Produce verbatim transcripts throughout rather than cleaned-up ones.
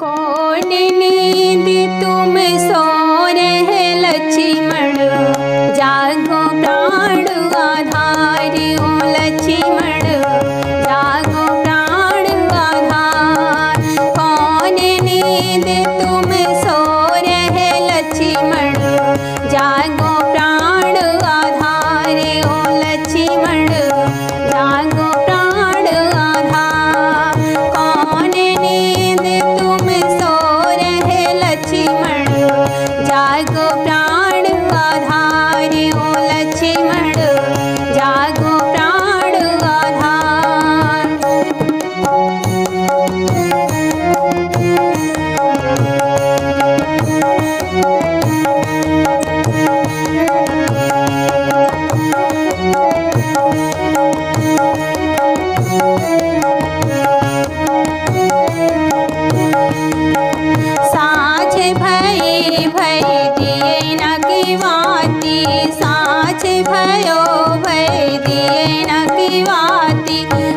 कौन नींद तुम सो रहे लक्ष्मण, जागो प्राण आधार ओ लक्ष्मण, जागो प्राण आधार। कौन नींद तुम सो रहे लक्ष्मण, जागो प्राण आधार ओ लक्ष्मण, जागो प्राण आधार। कौन नींद तुम सो रहे लक्ष्मण, जागो प्राण आधार ओ लक्ष्मण, जागो प्राण आधार। साँझ भई भई दिए न की वाती, साँझ भयो भई दिए न की वाती, घर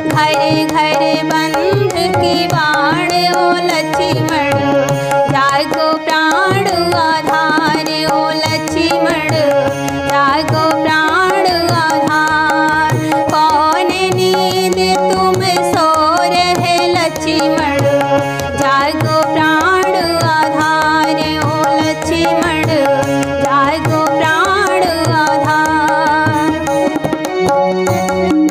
घर बंद की बाण ओ लक्ष्मण, जागो प्राण आधार ओ लक्ष्मण, जागो प्राण आधार। कौन नींद तुम सो रहे लक्ष्मण, जागो प्राण आधार ओ लक्ष्मण, जागो प्राण आधार। भोर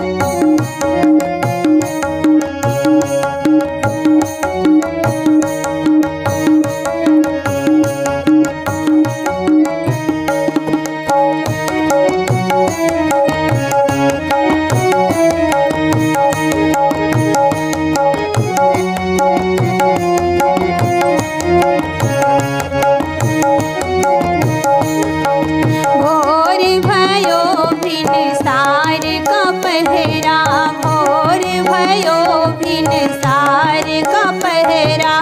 भयो बिन सार का पहरा, भोर भयो बिन सार का पहरा,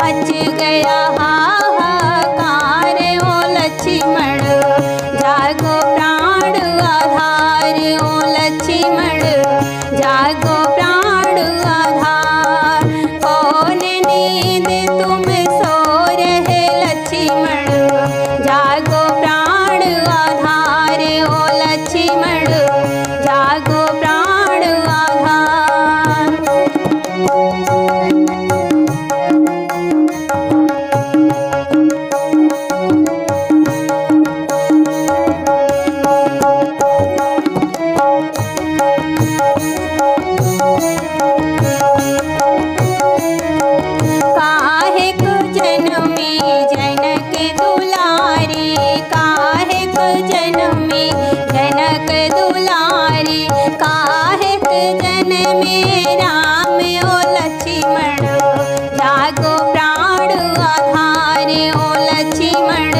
मच गया हाहाकार ओ लक्ष्मण, जागो प्राण आधार ओ लक्ष्मण, जागो प्राण आधार। कौन नींद तुम सो रहे लक्ष्मण, जागो प्राण आधार ओ लक्ष्मण, जागो प्राण आधार। काहे को जनमी जनक दुलारी, काहे को जनमी जनक दुलारी, काहे को जनमी राम ओ लक्ष्मण, जागो प्राण आधार ओ लक्ष्मण,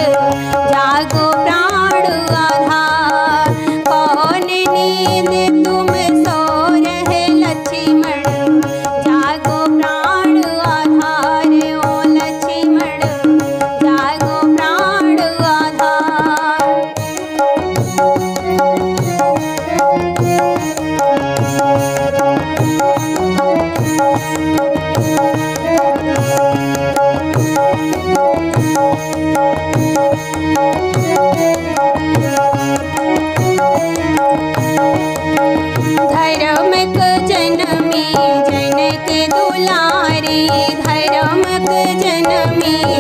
जागो प्राण आधार। कौन नींद तुम सो रहे लक्ष्मण, जागो प्राण आधार ओ लक्ष्मण, जागो प्राण आधार। धर्म को जनमी जनक दुलारी, धर्म को जनमी